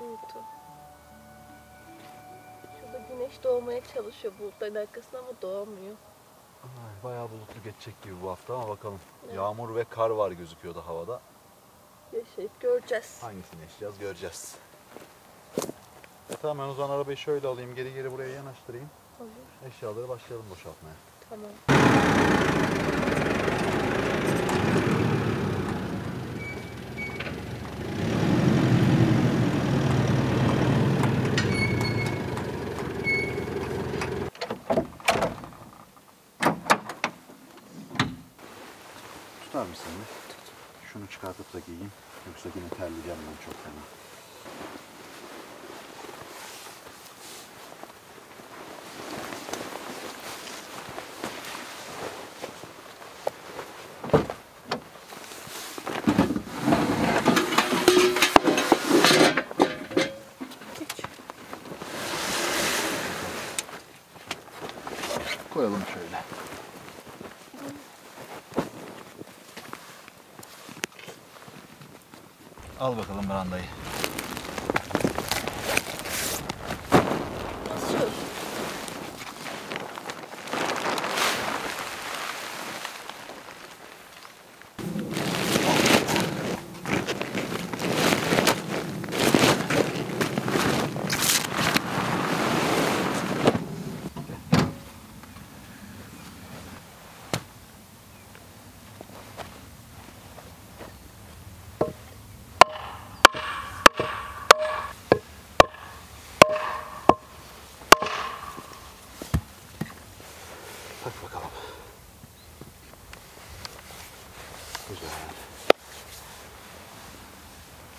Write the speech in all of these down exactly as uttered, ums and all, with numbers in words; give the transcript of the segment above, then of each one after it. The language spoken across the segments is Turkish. Bulutu. Şurada güneş doğmaya çalışıyor bulutların arkasına ama doğamıyor. Ay, bayağı bulutlu geçecek gibi bu hafta ama bakalım. Evet. Yağmur ve kar var gözüküyordu havada. Yaşayıp göreceğiz. Hangisini yaşayacağız göreceğiz. Ya, tamam, ben o zaman arabayı şöyle alayım, geri geri buraya yanaştırayım. Olur. Eşyaları başlayalım boşaltmaya. Tamam. Şunu çıkartıp da giyeyim, yoksa yine terleyeceğim ben çok fena. Koyalım şöyle. Al bakalım brandayı. Nasıl?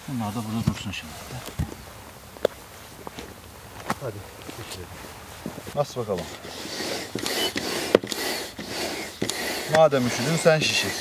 Bunlar da burada dursun şimdi. Hadi geçelim. Nasıl bakalım? Madem üşüdün sen şişir.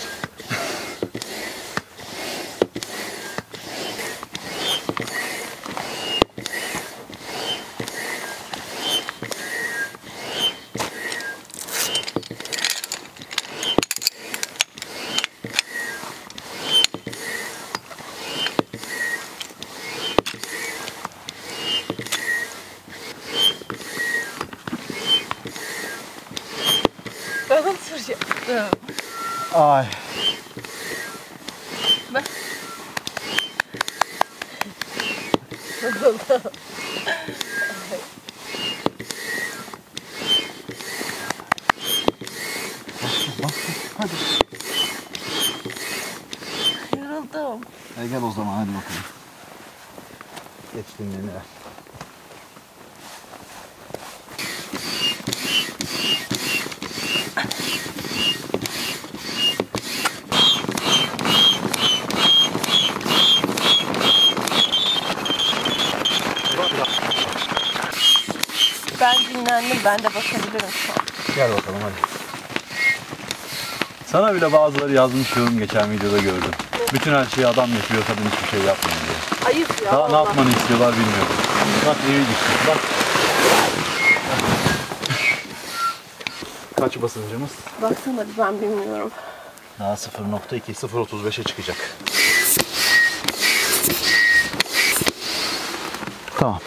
Ay. Ben... Ay. Hadi. Yoruldum. Hadi gel o zaman, hadi bakalım. Geç dinleni ver. Ben dinlendim, ben de bakabilirim şu an. Gel bakalım hadi. Sana bile bazıları yazmış, yorum geçen videoda gördüm. Evet. Bütün her şeyi adam yapıyor, kadın hiçbir şey yapmıyor diye. Ayıp ya. Daha Allah. Ne yapmanı istiyorlar bilmiyorum. Bak evi düştük, bak. Kaç basıncımız? Baksana hadi, ben bilmiyorum. Daha sıfır nokta iki, sıfır otuz beşe çıkacak. Tamam.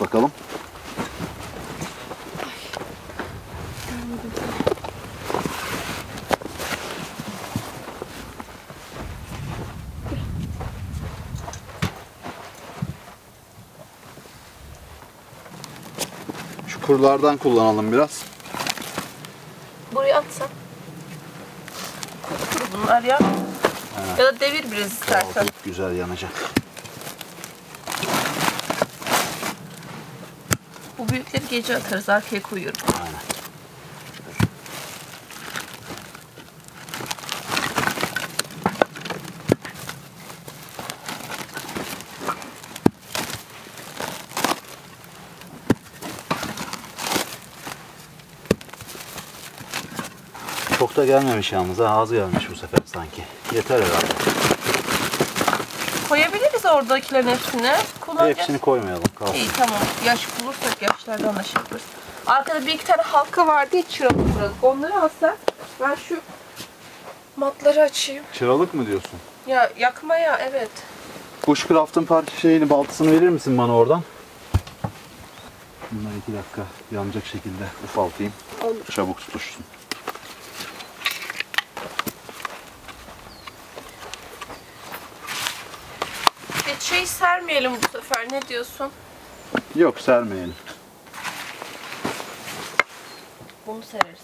Bakalım. Şu kurlardan kullanalım biraz. Buraya atsan. Kuru bunlar ya. Ha. Ya da devir biraz istersen. Çok güzel yanacak. Bu büyükleri gece atarız, arkaya koyuyorum. Aynen. Çok da gelmemiş yalnız ha, ağzı gelmiş bu sefer sanki. Yeter herhalde. Koyabiliriz oradakilerin hepsini. Kullan hepsini ya. Koymayalım. Kalsın. İyi tamam. Yaş bulursak yaşlardan da şey yaparız. Arkada bir iki tane halka vardı ya, çıralık çıralık. Onları alsak ben şu matları açayım. Çıralık mı diyorsun? Ya yakma ya, evet. Bushcraft'ın parça şeyini, baltasını verir misin bana oradan? Bunları iki dakika yanacak şekilde ufaltayım. Olur. Çabuk tutuşsun. Şey sermeyelim bu sefer, ne diyorsun? Yok, sermeyelim. Bunu sereriz.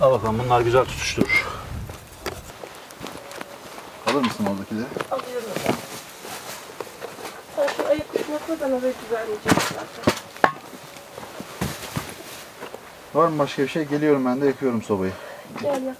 Al bakalım, bunlar güzel tutuşturur. Alır mısın oradakileri? Alıyorum. Sen şu ayak uçuna koy, ben orayı düzenleyeceğim zaten. Var mı başka bir şey? Geliyorum ben de, yakıyorum sobayı. Gel yak.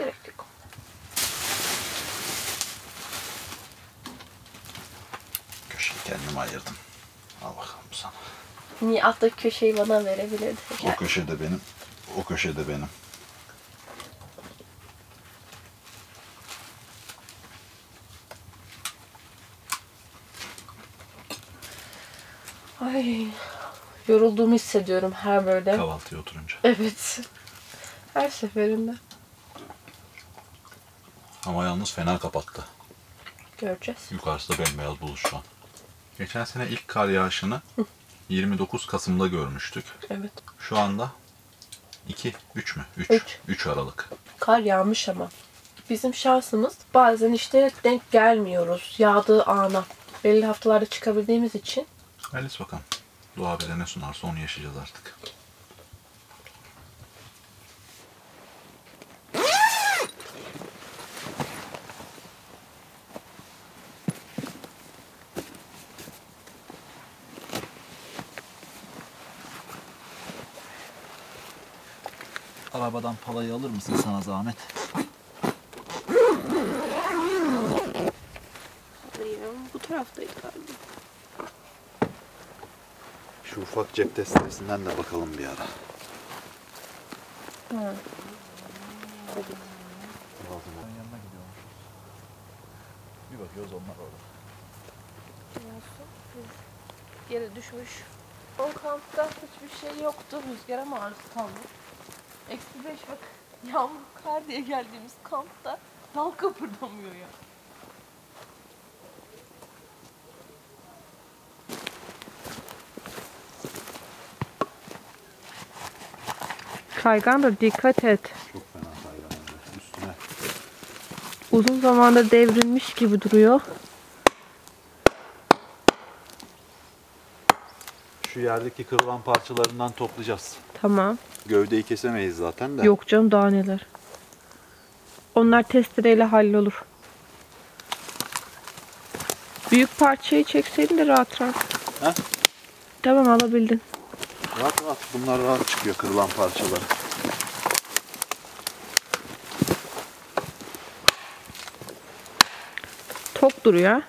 gerek yok. Köşeyi kendim ayırdım. Al bakalım sana. Niye alttaki köşeyi bana verebilirdi? O köşe de benim. O köşe de benim. Ay, yorulduğumu hissediyorum her böyle. Kahvaltıya oturunca. Evet. Her seferinde. Ama yalnız fena kapattı. Göreceğiz. Yukarısı da bembeyaz buluş şu an. Geçen sene ilk kar yağışını yirmi dokuz Kasım'da görmüştük. Evet. Şu anda iki, üç mü? üç Aralık. Kar yağmış ama. Bizim şansımız bazen işte denk gelmiyoruz yağdığı ana. Belli haftalarda çıkabildiğimiz için. Hayırlısı bakalım. Doğa bize ne sunarsa onu yaşayacağız artık. Arabadan palayı alır mısın sana zahmet? Bu taraftaydı galiba. Şu ufak cep testesinden de bakalım bir ara. Hı. Bir bakıyoruz onlar orada. Yere düşmüş. O kampta hiçbir şey yoktu. Rüzgara maruz kaldı. Eksi beş bak. Yağmur kar diye geldiğimiz kampta dal kıpırdamıyor ya. Kaygan da dikkat et. Çok fena kaygan. Üstüne. Uzun zamanda devrilmiş gibi duruyor. Şu yerdeki kırılan parçalarından toplayacağız. Tamam. Gövdeyi kesemeyiz zaten de. Yok canım, daha neler. Onlar testereyle hallolur. Büyük parçayı çekseydin de rahat rahat. He? Tamam, alabildin. Rahat rahat. Bunlar rahat çıkıyor, kırılan parçalar. Tok duruyor.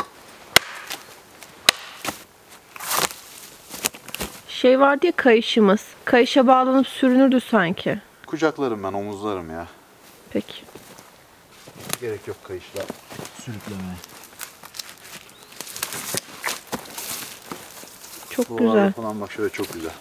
Şey vardı ya, kayışımız. Kayışa bağlanıp sürünürdü sanki. Kucaklarım ben, omuzlarım ya. Peki. Gerek yok kayışla sürüklemeye. Çok bu güzel. Bu yapılan bak şöyle çok güzel.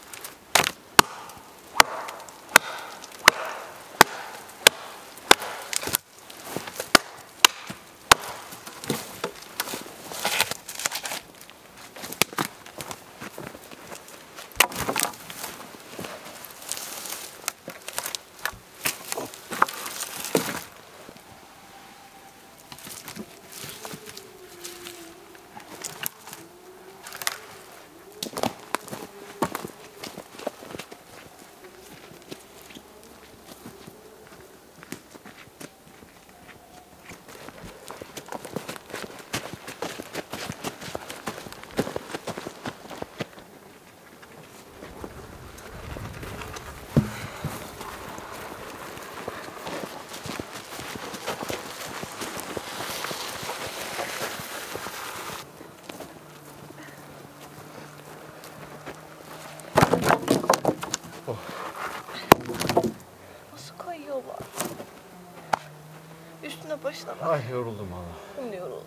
Ay yoruldum valla. Şimdi yoruldum.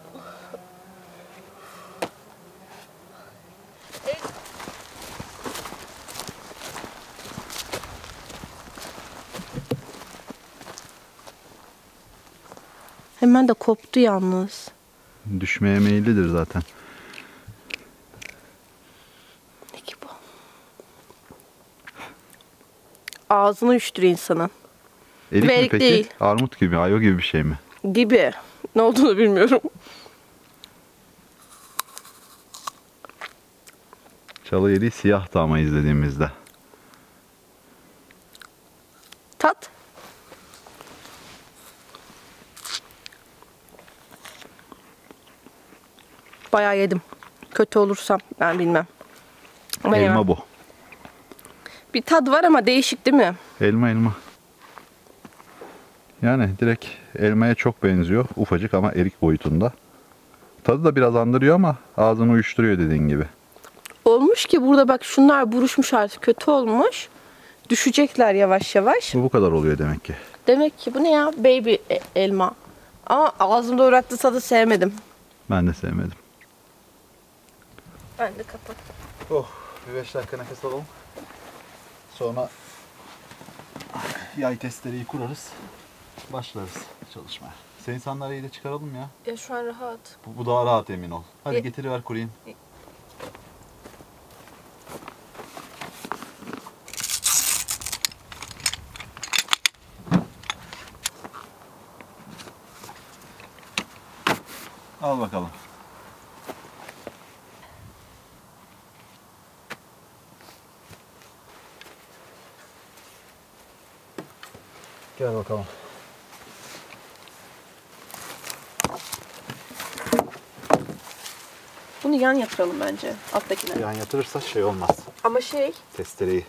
Hemen de koptu yalnız. Düşmeye meyillidir zaten. Ne ki bu? Ağzını üştür insanın. Erik mi peki? Değil. Armut gibi, ayva gibi bir şey mi? Gibi. Ne olduğunu bilmiyorum. Çalı yeri siyahtı ama izlediğimizde. Tat. Bayağı yedim. Kötü olursam ben bilmem. Ama elma yemem. Bu. Bir tat var ama değişik değil mi? Elma elma. Yani direkt elmaya çok benziyor. Ufacık ama erik boyutunda. Tadı da biraz andırıyor ama ağzını uyuşturuyor dediğin gibi. Olmuş ki burada bak şunlar buruşmuş artık, kötü olmuş. Düşecekler yavaş yavaş. Bu bu kadar oluyor demek ki. Demek ki bu ne ya? Baby elma. Ama ağzımda uğrattı tadı sevmedim. Ben de sevmedim. Ben de kapattım. Oh, bir beş dakika nefes alalım. Sonra yay testereyi kurarız. Başlarız çalışmaya. Sen sandalyeyi de çıkaralım ya. Ya şu an rahat. Bu, bu daha rahat, emin ol. Hadi e getiriver kurayım. E Al bakalım. Gel bakalım. Bunu yan yatıralım bence, alttakine. Yan yatırırsa şey olmaz. Ama şey... Testereyi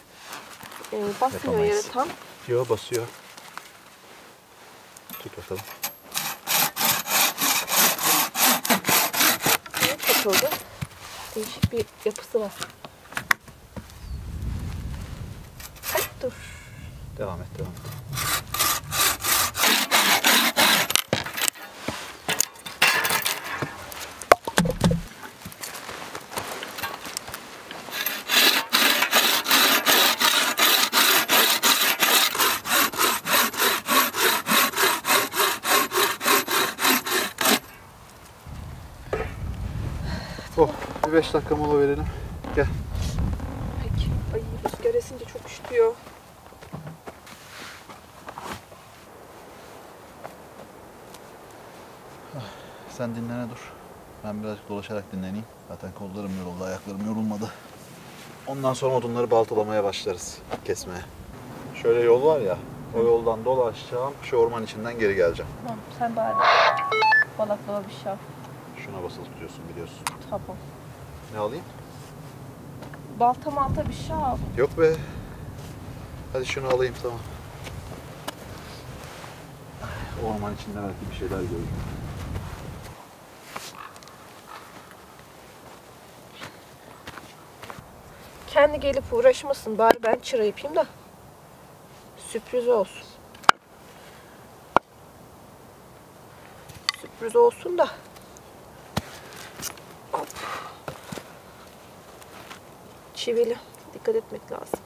e, basmıyor yere tam. Yo, basıyor. Tut bakalım. Oldu. Değişik bir yapısı var. Ay, dur. Devam et, devam et. beş dakika mola verelim. Gel. Peki. Ay, rüzgar esince çok üşütüyor. Sen dinlene dur. Ben birazcık dolaşarak dinleneyim. Zaten kollarım yoruldu, ayaklarım yorulmadı. Ondan sonra odunları baltalamaya başlarız. Kesmeye. Şöyle yol var ya. O yoldan dolaşacağım. Şu orman içinden geri geleceğim. Tamam. Sen bari balaklava bir şaf. Şuna basılı tutuyorsun, biliyorsun. Tamam. Ne alayım? Balta malta bir şey al. Yok be. Hadi şunu alayım, tamam. O orman içinde belki bir şeyler görürüm. Kendi gelip uğraşmasın. Bari ben çıra yapayım da sürpriz olsun. Sürpriz olsun da. Çivili. Dikkat etmek lazım.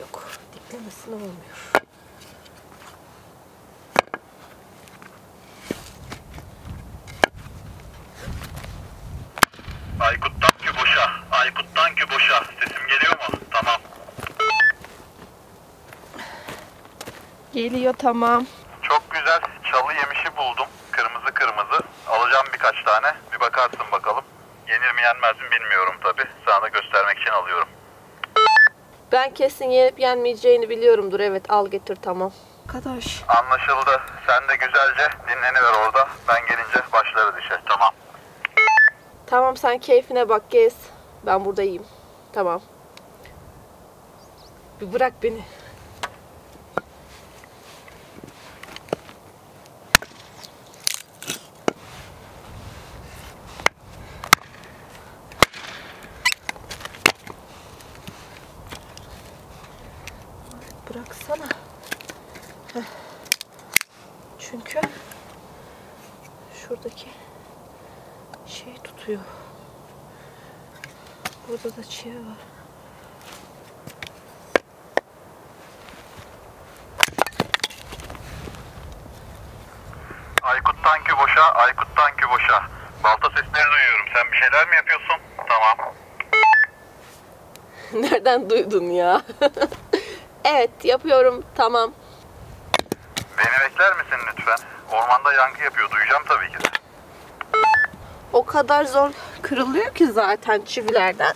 Yok. Diklemesine olmuyor. Aykut'tan ki boşa. Aykut'tan ki boşa. Sesim geliyor mu? Tamam. Geliyor, tamam. Çalı yemişi buldum. Kırmızı kırmızı. Alacağım birkaç tane. Bir bakarsın bakalım. Yenir mi yenmez mi bilmiyorum tabii. Sana da göstermek için alıyorum. Ben kesin yenip yenmeyeceğini biliyorumdur. Evet, al getir, tamam. Arkadaş. Anlaşıldı. Sen de güzelce dinleniver orada. Ben gelince başlarız işe. Tamam. Tamam, sen keyfine bak, gez. Ben burada yiyeyim. Tamam. Bir bırak beni. Bıraksana. Heh. Çünkü şuradaki şey tutuyor. Burada da çiğ var. Aykut'tan ki boşa, Aykut'tan ki boşa. Balta sesleri duyuyorum. Sen bir şeyler mi yapıyorsun? Tamam. Nereden duydun ya? Evet, yapıyorum. Tamam. Beni bekler misin lütfen? Ormanda yankı yapıyor. Duyacağım tabii ki. O kadar zor kırılıyor ki zaten çivilerden.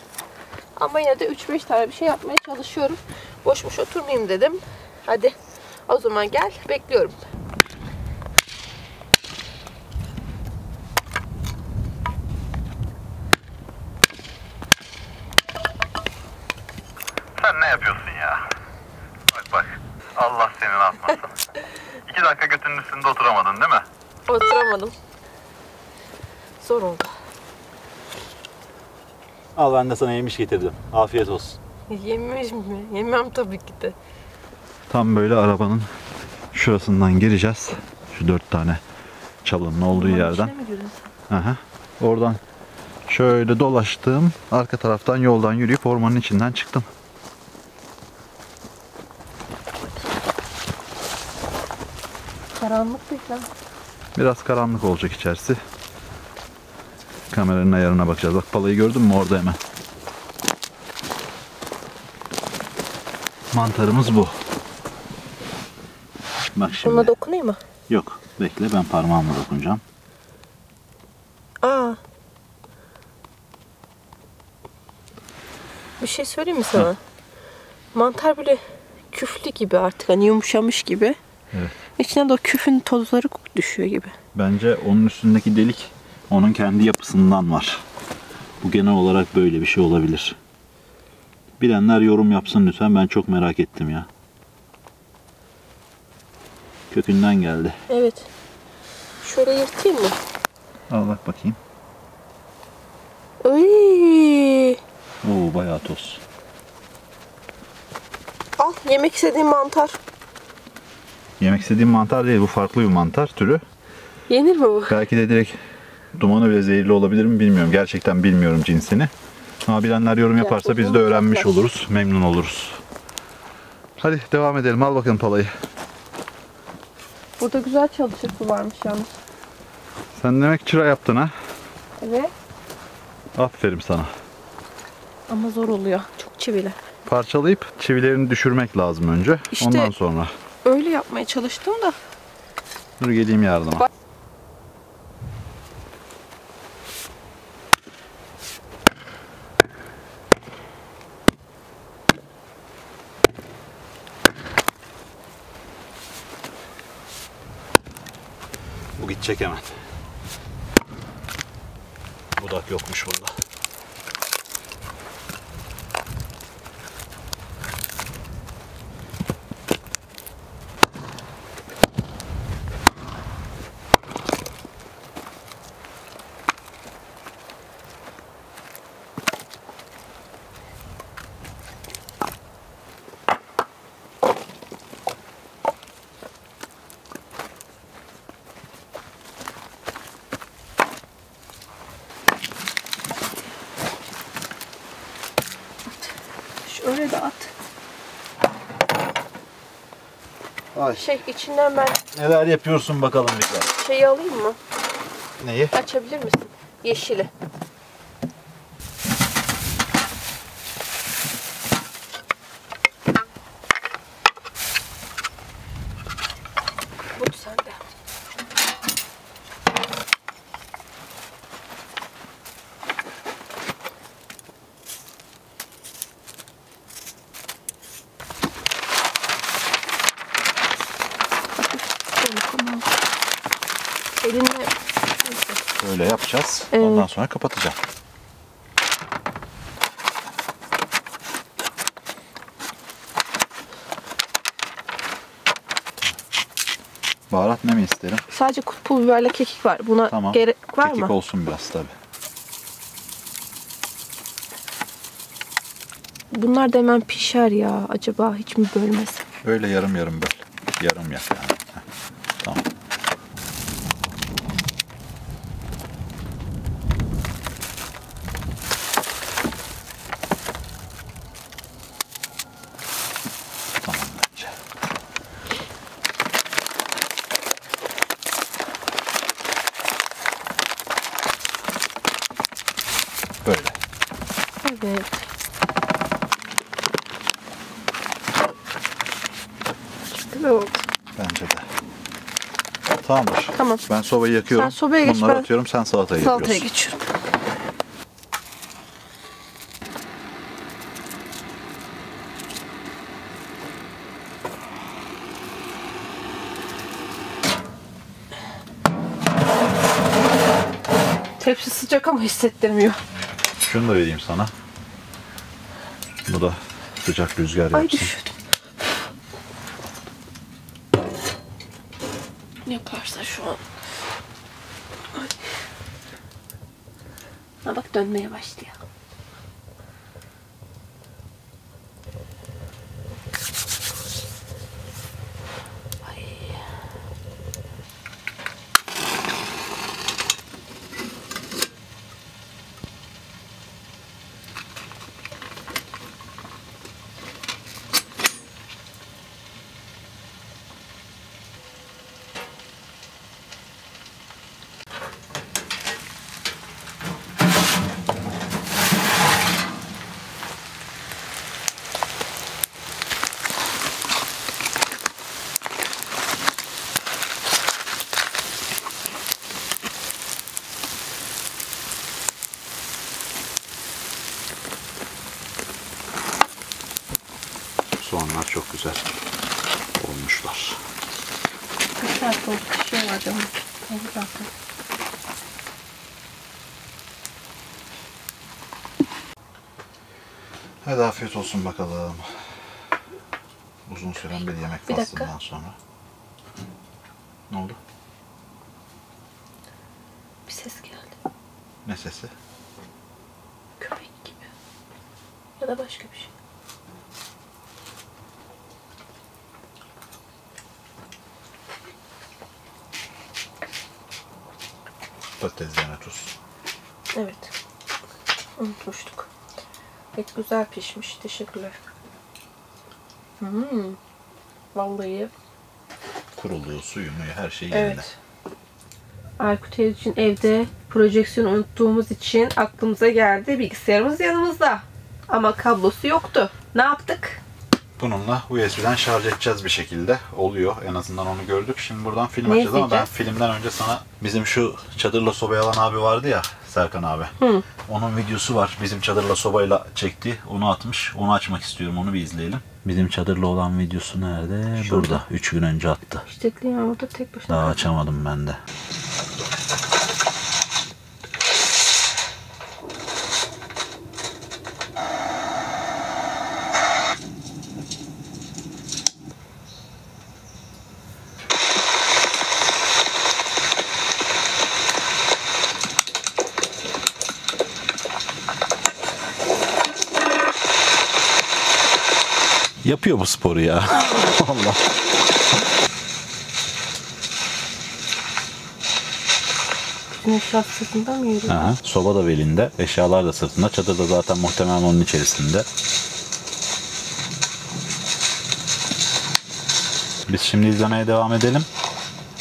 Ama yine de üç beş tane bir şey yapmaya çalışıyorum. Boş boş oturmayayım dedim. Hadi o zaman gel. Bekliyorum. sen ne yapıyorsun ya? Bak bak. Allah senin atmasın. İki dakika götünün üstünde oturamadın değil mi? Oturamadım. Zor oldu. Al ben de sana yemiş getirdim. Afiyet olsun. Yemiş mi? Yemem tabii ki de. Tam böyle arabanın şurasından gireceğiz. Şu dört tane çalının olduğu Bunun yerden. Aha. Oradan şöyle dolaştım. Arka taraftan yoldan yürüyüp ormanın içinden çıktım. Karanlık değil lan. Biraz karanlık olacak içerisi. Kameranın ayarına bakacağız. Bak balayı gördün mü orada hemen. Mantarımız bu. Bak şimdi. Buna dokunayım mı? Yok. Bekle ben parmağımla dokunacağım. Aa. Bir şey söyleyeyim mi sana? Hı. Mantar böyle küflü gibi artık. Hani yumuşamış gibi. Evet. İçine de o küfün tozları düşüyor gibi. Bence onun üstündeki delik onun kendi yapısından var. Bu genel olarak böyle bir şey olabilir. Bilenler yorum yapsın lütfen. Ben çok merak ettim ya. Kökünden geldi. Evet. Şöyle yırtayım mı? Al bak bakayım. Oy. Oo bayağı toz. Al yemek istediğim mantar. Yemek istediğim mantar değil. Bu farklı bir mantar türü. Yenir mi bu? Belki de direkt dumanı bile zehirli olabilir mi bilmiyorum. Gerçekten bilmiyorum cinsini. Ama bilenler yorum yaparsa ya, biz de öğrenmiş tatlı. oluruz. Memnun oluruz. Hadi devam edelim. Al bakalım palayı. Burada güzel çalışısı varmış yalnız. Sen demek çıra yaptın ha? Evet. Aferin sana. Ama zor oluyor. Çok çivili. Parçalayıp çivilerini düşürmek lazım önce. İşte ondan sonra. Öyle yapmaya çalıştım da. Dur geleyim yardıma. Bak. Bu gidecek hemen. Budak yokmuş burada. Öyle de at. Ay. Şey içinden ben... Neler yapıyorsun bakalım lütfen. Şeyi alayım mı? Neyi? Açabilir misin? Yeşili. Bu sende. Elinle böyle yapacağız. Evet. Ondan sonra kapatacağım. Baharat ne mi isterim? Sadece pul biberle kekik var. Buna tamam. gerek var kekik mı? Kekik olsun biraz tabii. Bunlar da hemen pişer ya. Acaba hiç mi bölmez? Böyle yarım yarım böl. Yarım yak yani. Böyle. Evet. Güzel oldu. Bence de. Tamamdır. Tamam. Ben sobayı yakıyorum. Sen sobaya geç. Bunları ben... atıyorum. Sen salatayı yapıyorsun. Salataya geçiyorum. Tepsi sıcak ama hissettirmiyor. Şunu da vereyim sana. Bu da sıcak rüzgar yapsın. Ay düşürdüm. Yaparsa şu an. Ay. Ha bak dönmeye başlıyor. Soğanlar çok güzel olmuşlar. Güzel oldu, pişiyorlar canım. Oldu zaten. Hadi afiyet olsun bakalım. Uzun süren bir yemek bir fastından dakika. Sonra. Ne oldu? Bir ses geldi. Ne sesi? Köpek gibi. Ya da başka bir şey. Patateslerine tuz. Evet. Unutmuştuk. Et güzel pişmiş. Teşekkürler. Hmm. Vallahi. Kuruluyor, suyunu, her şeyi evet. Yerine. Aykut Evcin evde projeksiyonu unuttuğumuz için aklımıza geldi. Bilgisayarımız yanımızda. Ama kablosu yoktu. Ne yaptık? Bununla U S B'den şarj edeceğiz bir şekilde. Oluyor. En azından onu gördük. Şimdi buradan film ne açacağız ama ben filmden önce sana bizim şu çadırla soba yalan abi vardı ya, Serkan abi. Hı. Onun videosu var. Bizim çadırla sobayla çekti. Onu atmış. Onu açmak istiyorum. Onu bir izleyelim. Bizim çadırla olan videosu nerede? Şurada. Burada. üç gün önce attı. İştekli yağmurda tek başına. Daha açamadım ben de. Yapıyor bu sporu ya. Allah. Müşrak sırtında mı yürüyor? Aha, soba da belinde, eşyalar da sırtında. Çadır da zaten muhtemelen onun içerisinde. Biz şimdi izlemeye devam edelim.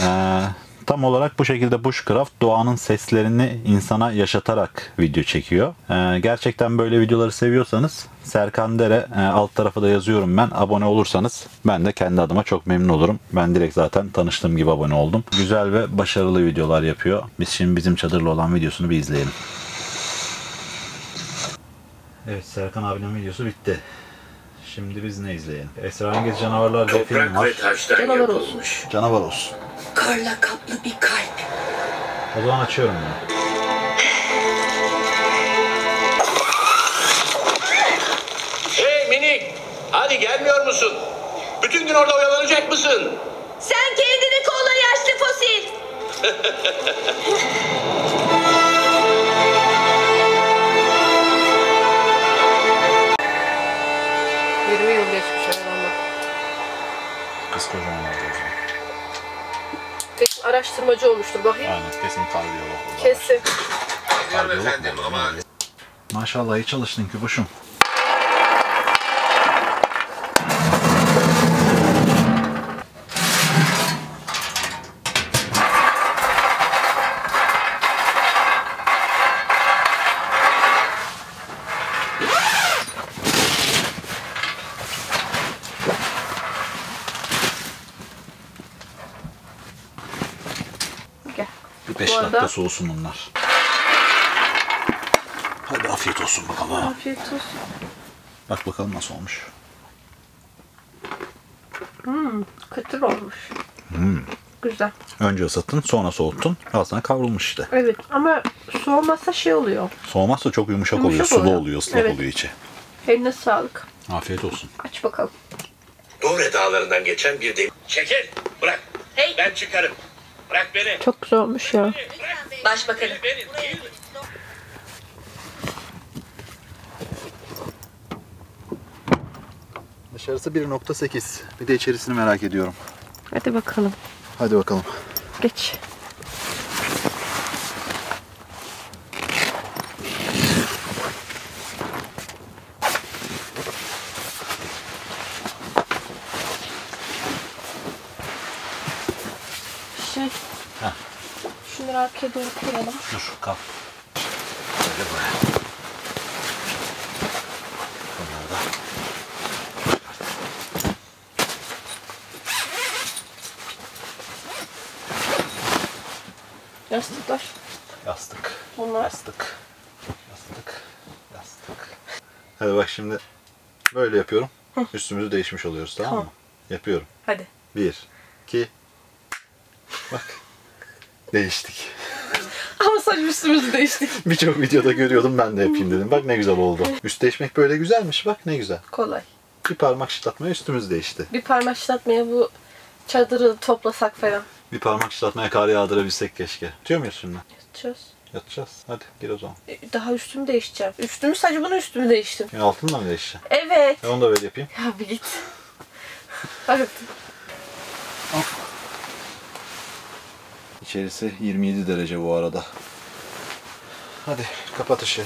Ee, tam olarak bu şekilde Bushcraft doğanın seslerini insana yaşatarak video çekiyor. Ee, gerçekten böyle videoları seviyorsanız Serkan Dere e, alt tarafa da yazıyorum ben. Abone olursanız ben de kendi adıma çok memnun olurum. Ben direkt zaten tanıştığım gibi abone oldum. Güzel ve başarılı videolar yapıyor. Biz şimdi bizim çadırla olan videosunu bir izleyelim. Evet, Serkan abinin videosu bitti. Şimdi biz ne izleyelim? Esrarengiz Canavarlar diye film var. Canavar olmuş. Canavar olsun. Karla kaplı bir kalp. O zaman açıyorum bunu. Hey minik, hadi gelmiyor musun? Bütün gün orada oyalanacak mısın? Sen kendini kolla yaşlı fosil. yirmi yıl geçmiş ama. Kız kocaman oldu. Kesin araştırmacı olmuştur bakayım. Yani kesin kardiyolog oldu. Kesin. Kardiyolog mu? Maşallah iyi çalıştın kübuşum. beş dakika soğusun bunlar. Hadi afiyet olsun bakalım. Afiyet olsun. Bak bakalım nasıl olmuş. Hmm, kıtır olmuş. Hmm. Güzel. Önce ısıttın, sonra soğuttun. Aslında kavrulmuş işte. Evet ama soğumazsa şey oluyor. Soğumazsa çok yumuşak, yumuşak oluyor. Sulu oluyor, oluyor ıslak evet. Oluyor içi. Eline sağlık. Afiyet olsun. Aç bakalım. Doğru dağlarından geçen bir demir. Çekil. Bırak. Hey. Ben çıkarım. Bırak beni. Çok güzel olmuş ya. Başbakanım. Dışarısı bir nokta sekiz. Bir de içerisini merak ediyorum. Hadi bakalım. Hadi bakalım. Geç. Şey. Ha. Şunları arkaya doğru koyalım. Dur, kalk. Böyle buraya. Yastıklar. Yastık. Bunlar. Yastık. Yastık. Yastık. Hadi bak şimdi böyle yapıyorum. Hı. Üstümüzü değişmiş oluyoruz, tamam, tamam mı? Yapıyorum. Hadi. Bir, iki. Bak. Değiştik. Ama sadece üstümüzü değiştik. Birçok videoda görüyordum, ben de yapayım dedim. Bak ne güzel oldu. Üst değişmek böyle güzelmiş, bak ne güzel. Kolay. Bir parmak şıklatmaya üstümüz değişti. Bir parmak şıklatmaya bu çadırı toplasak falan. Bir parmak ıslatmaya kar yağdırabilsek keşke. Yatıyor muyuz şimdi? Yatacağız. Yatacağız. Hadi gir o zaman. E, daha üstümü değiştireceğim. Üstümü sadece bunu üstümü değiştim. Yani altını mı değiştireceğim? Evet. Ben onu da böyle yapayım. Ya bir git. Hadi. İçerisi yirmi yedi derece bu arada. Hadi kapat ışığı.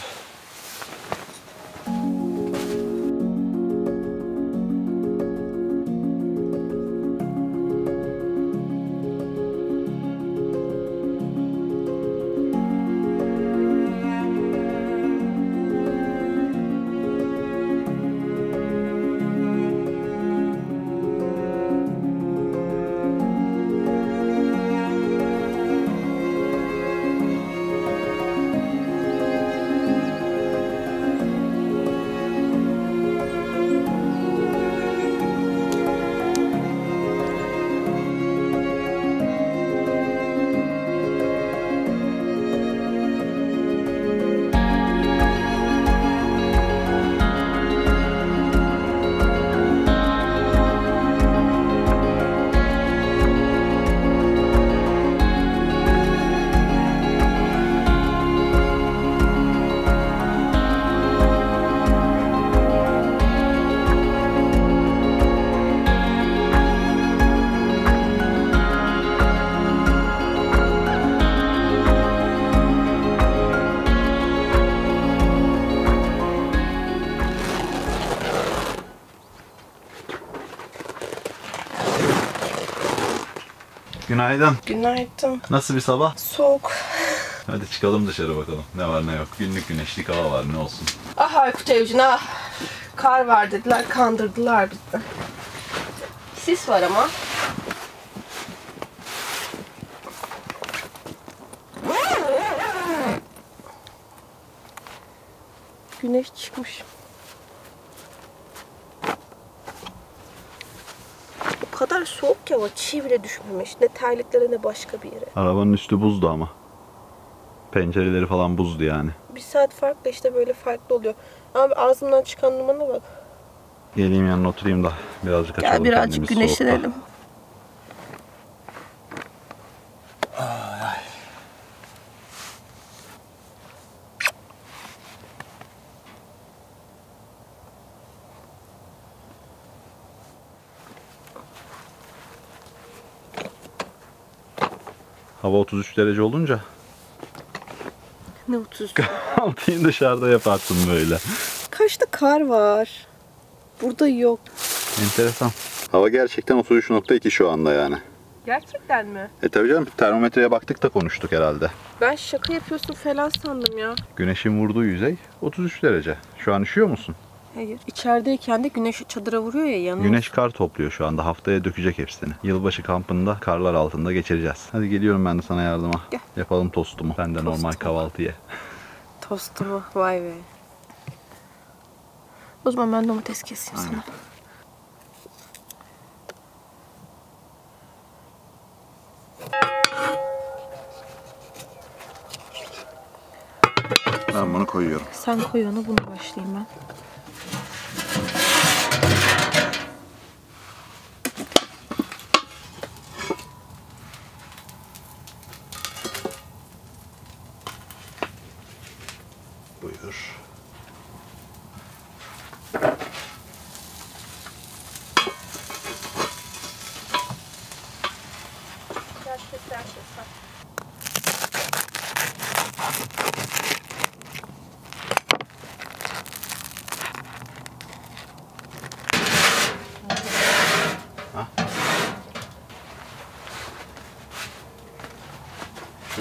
Günaydın. Günaydın. Nasıl bir sabah? Soğuk. Hadi çıkalım dışarı bakalım. Ne var ne yok. Günlük güneşlik hava var, ne olsun. Ah Aykut Evcin, ah. Kar var dediler, kandırdılar bizi. Sis var ama. Güneş çıkmış. O kadar soğuk ki hava, çiğ bile düşmemiş. Ne terliklere ne başka bir yere. Arabanın üstü buzdu ama. Pencereleri falan buzdu yani. Bir saat farklı işte, böyle farklı oluyor. Abi ağzımdan çıkan numara bak. Geleyim yanına oturayım da birazcık açalım. Gel birazcık güneşlenelim. Hava otuz üç derece olunca. Ne otuz üç? Kampini dışarıda yaparsın böyle. Kaçta kar var. Burada yok. Enteresan. Hava gerçekten otuz üç nokta iki şu anda yani. Gerçekten mi? E tabii canım, termometreye baktık da konuştuk herhalde. Ben şaka yapıyorsun falan sandım ya. Güneşin vurduğu yüzey otuz üç derece. Şu an üşüyor musun? Hayır. İçerideyken de güneş çadıra vuruyor ya, yanıyor. Güneş kar topluyor şu anda. Haftaya dökecek hepsini. Yılbaşı kampında karlar altında geçireceğiz. Hadi geliyorum ben de sana yardıma. Gel. Yapalım tostumu. Sen de normal kahvaltı ye. Tostumu. Vay be. O zaman ben domates keseyim. Aynen. Sana. Ben bunu koyuyorum. Sen koy onu. Bunu başlayayım ben.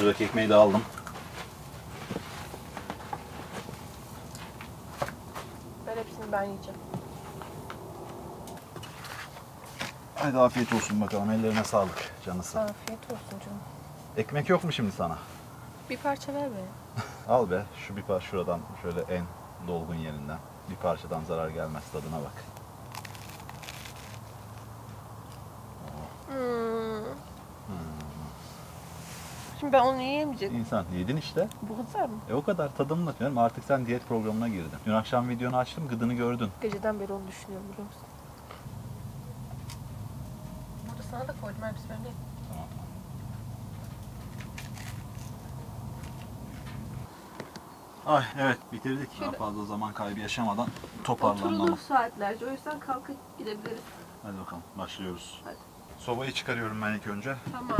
Buradaki ekmeği de aldım. Ben hepsini ben yiyeceğim. Haydi afiyet olsun bakalım. Ellerine sağlık canısı. Afiyet olsun canım. Ekmek yok mu şimdi sana? Bir parça ver be. Al be. Şu bir parça şuradan, şöyle en dolgun yerinden. Bir parçadan zarar gelmez. Tadına bak. Şimdi ben onu yiyemeyecektim. İnsan yedin işte. Bu kadar mı? E o kadar tadımla diyorum. Artık sen diyet programına girdin. Dün akşam videonu açtım, gıdını gördün. Geceden beri onu düşünüyorum, biliyor musun? Burada sana da koydum, ben biz vermeyeyim. Tamam. Ay evet, bitirdik. Şöyle... Daha fazla zaman kaybı yaşamadan toparlanmalı. Oturulur saatlerce, o yüzden kalkıp gidebiliriz. Hadi bakalım, başlıyoruz. Hadi. Sobayı çıkarıyorum ben ilk önce. Tamam.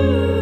Thank you.